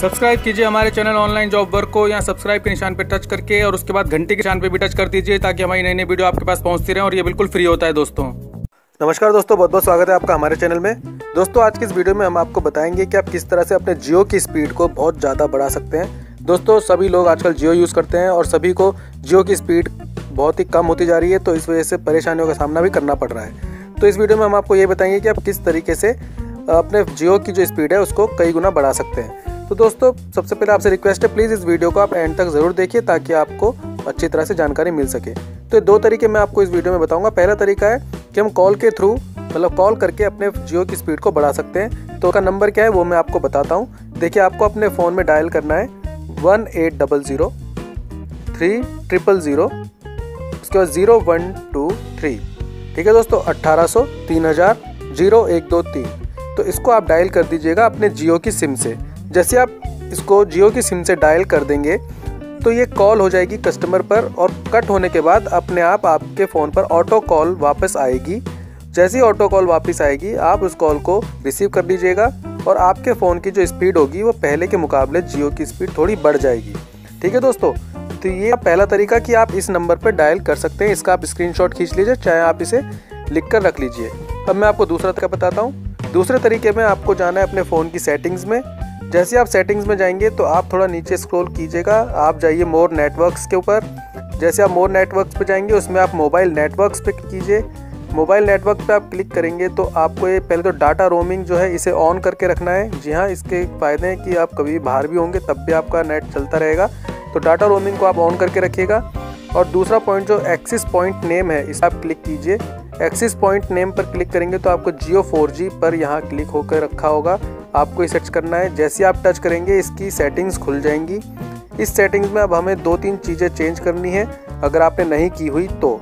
Subscribe कीजिए हमारे channel online job work को। यहाँ सब्सक्राइब के निशान पर टच करके और उसके बाद घंटी के निशान पर भी टच कर दीजिए ताकि हमारी नई नई वीडियो आपके पास पहुँचती रहे और ये बिल्कुल फ्री होता है। दोस्तों नमस्कार दोस्तों, बहुत बहुत स्वागत है आपका हमारे चैनल में। दोस्तों आज की इस वीडियो में हम आपको बताएंगे कि आप किस तरह से अपने जियो की स्पीड को बहुत ज़्यादा बढ़ा सकते हैं। दोस्तों सभी लोग आजकल जियो यूज़ करते हैं और सभी को जियो की स्पीड बहुत ही कम होती जा रही है, तो इस वजह से परेशानियों का सामना भी करना पड़ रहा है। तो इस वीडियो में हम आपको ये बताएंगे कि आप किस तरीके से अपने जियो की जो स्पीड है उसको कई गुना बढ़ा सकते हैं। तो दोस्तों सबसे पहले आपसे रिक्वेस्ट है प्लीज़ इस वीडियो को आप एंड तक ज़रूर देखिए ताकि आपको अच्छी तरह से जानकारी मिल सके। तो दो तरीके मैं आपको इस वीडियो में बताऊंगा। पहला तरीका है कि हम कॉल के थ्रू मतलब कॉल करके अपने जियो की स्पीड को बढ़ा सकते हैं। तो उसका नंबर क्या है वो मैं आपको बताता हूं। देखिए आपको अपने फ़ोन में डायल करना है 1800300, उसके बाद 0123, ठीक है दोस्तों, 1800 3000 0123। तो इसको आप डायल कर दीजिएगा अपने जियो की सिम से। जैसे आप इसको जियो की सिम से डायल कर देंगे तो ये कॉल हो जाएगी कस्टमर पर और कट होने के बाद अपने आप आपके फ़ोन पर ऑटो कॉल वापस आएगी। जैसे ही ऑटो कॉल वापस आएगी आप उस कॉल को रिसीव कर लीजिएगा और आपके फ़ोन की जो स्पीड होगी वो पहले के मुकाबले जियो की स्पीड थोड़ी बढ़ जाएगी। ठीक है दोस्तों, तो ये पहला तरीका कि आप इस नंबर पर डायल कर सकते हैं। इसका आप स्क्रीनशॉट खींच लीजिए, चाहे आप इसे लिख कर रख लीजिए। अब मैं आपको दूसरा तरीका बताता हूँ। दूसरे तरीके में आपको जाना है अपने फ़ोन की सेटिंग्स में। जैसे आप सेटिंग्स में जाएंगे तो आप थोड़ा नीचे स्क्रॉल कीजिएगा, आप जाइए मोर नेटवर्क्स के ऊपर। जैसे आप मोर नेटवर्क्स पे जाएंगे उसमें आप मोबाइल नेटवर्क्स पे कीजिए। मोबाइल नेटवर्क पे आप क्लिक करेंगे तो आपको ये पहले तो डाटा रोमिंग जो है इसे ऑन करके रखना है। जी हाँ, इसके फ़ायदे हैं कि आप कभी बाहर भी होंगे तब भी आपका नेट चलता रहेगा। तो डाटा रोमिंग को आप ऑन करके रखिएगा। और दूसरा पॉइंट जो एक्सिस पॉइंट नेम है इस पर आप क्लिक कीजिए। एक्सिस पॉइंट नेम पर क्लिक करेंगे तो आपको जियो 4G पर यहाँ क्लिक होकर रखा होगा, आपको सर्च करना है। जैसे आप टच करेंगे इसकी सेटिंग्स खुल जाएंगी। इस सेटिंग्स में अब हमें 2-3 चीज़ें चेंज करनी है अगर आपने नहीं की हुई तो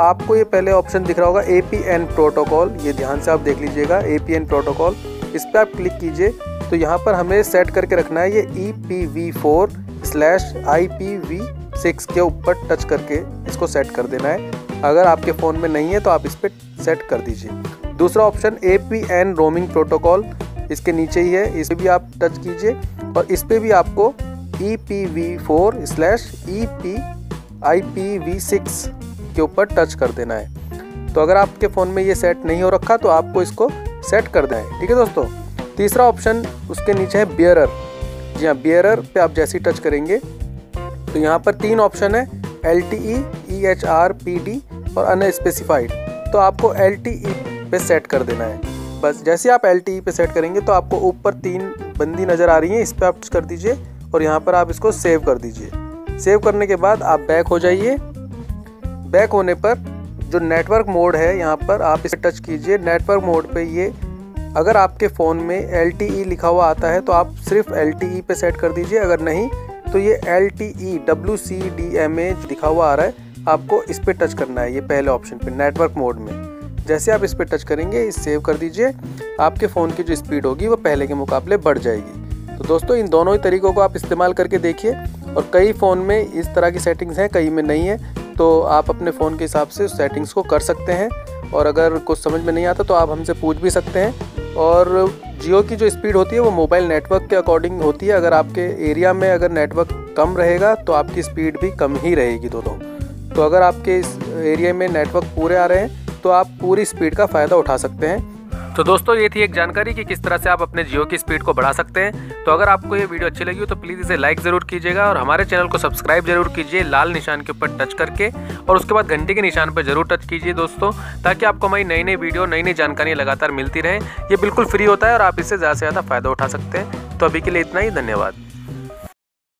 आपको ये पहले ऑप्शन दिख रहा होगा APN प्रोटोकॉल, ये ध्यान से आप देख लीजिएगा APN प्रोटोकॉल, इस पर आप क्लिक कीजिए। तो यहाँ पर हमें सेट करके रखना है ये EPv4/IPv6 के ऊपर टच करके इसको सेट कर देना है। अगर आपके फ़ोन में नहीं है तो आप इस पर सेट कर दीजिए। दूसरा ऑप्शन APN रोमिंग प्रोटोकॉल इसके नीचे ही है, इस पर भी आप टच कीजिए और इस पर भी आपको EPv4/IPv6 के ऊपर टच कर देना है। तो अगर आपके फ़ोन में ये सेट नहीं हो रखा तो आपको इसको सेट कर देना है। ठीक है दोस्तों, तीसरा ऑप्शन उसके नीचे है बियरर। जी हाँ, बियरर पे आप जैसे ही टच करेंगे तो यहाँ पर 3 ऑप्शन है LTE EHR PD और अनस्पेसिफाइड। तो आपको LTE पे सेट कर देना है। बस जैसे आप LTE पे सेट करेंगे तो आपको ऊपर 3 बंदी नज़र आ रही हैं, इस पर आप कर दीजिए और यहाँ पर आप इसको सेव कर दीजिए। सेव करने के बाद आप बैक हो जाइए। बैक होने पर जो नेटवर्क मोड है यहाँ पर आप इसे टच कीजिए। नेटवर्क मोड पे ये अगर आपके फ़ोन में LTE लिखा हुआ आता है तो आप सिर्फ LTE पे सेट कर दीजिए, अगर नहीं तो ये LTE WCDMA लिखा हुआ आ रहा है आपको इस पर टच करना है। ये पहले ऑप्शन पे नेटवर्क मोड में जैसे आप इस पर टच करेंगे इस सेव कर दीजिए, आपके फ़ोन की जो स्पीड होगी वो पहले के मुकाबले बढ़ जाएगी। तो दोस्तों इन दोनों ही तरीक़ों को आप इस्तेमाल करके देखिए। और कई फ़ोन में इस तरह की सेटिंग्स हैं, कई में नहीं है, तो आप अपने फ़ोन के हिसाब से उस सेटिंग्स को कर सकते हैं। और अगर कुछ समझ में नहीं आता तो आप हमसे पूछ भी सकते हैं। और जियो की जो स्पीड होती है वो मोबाइल नेटवर्क के अकॉर्डिंग होती है। अगर आपके एरिया में अगर नेटवर्क कम रहेगा तो आपकी स्पीड भी कम ही रहेगी दोस्तों। तो अगर आपके इस एरिया में नेटवर्क पूरे आ रहे हैं तो आप पूरी स्पीड का फ़ायदा उठा सकते हैं। तो दोस्तों ये थी एक जानकारी कि किस तरह से आप अपने जियो की स्पीड को बढ़ा सकते हैं। तो अगर आपको ये वीडियो अच्छी लगी हो तो प्लीज़ इसे लाइक ज़रूर कीजिएगा और हमारे चैनल को सब्सक्राइब जरूर कीजिए लाल निशान के ऊपर टच करके और उसके बाद घंटी के निशान पर जरूर टच कीजिए दोस्तों, ताकि आपको हमारी नई नई वीडियो नई नई जानकारियाँ लगातार मिलती रहें। ये बिल्कुल फ्री होता है और आप इससे ज़्यादा से ज़्यादा फ़ायदा उठा सकते हैं। तो अभी के लिए इतना ही, धन्यवाद।